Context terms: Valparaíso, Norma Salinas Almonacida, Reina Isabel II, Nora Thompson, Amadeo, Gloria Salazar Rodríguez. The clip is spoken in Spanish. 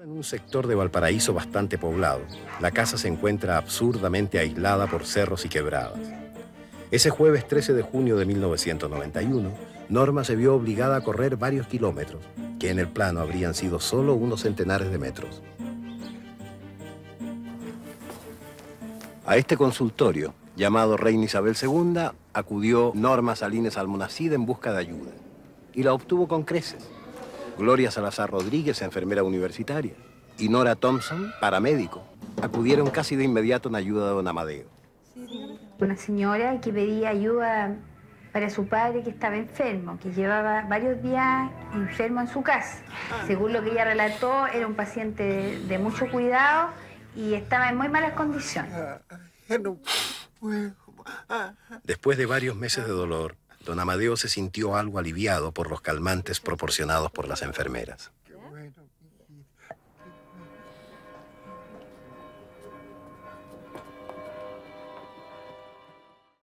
En un sector de Valparaíso bastante poblado, la casa se encuentra absurdamente aislada por cerros y quebradas. Ese jueves 13 de junio de 1991, Norma se vio obligada a correr varios kilómetros, que en el plano habrían sido solo unos centenares de metros. A este consultorio, llamado Reina Isabel II, acudió Norma Salinas Almonacida en busca de ayuda, y la obtuvo con creces. Gloria Salazar Rodríguez, enfermera universitaria, y Nora Thompson, paramédico, acudieron casi de inmediato en ayuda de don Amadeo. Una señora que pedía ayuda para su padre que estaba enfermo, que llevaba varios días enfermo en su casa. Según lo que ella relató, era un paciente de mucho cuidado y estaba en muy malas condiciones. Después de varios meses de dolor, don Amadeo se sintió algo aliviado por los calmantes proporcionados por las enfermeras.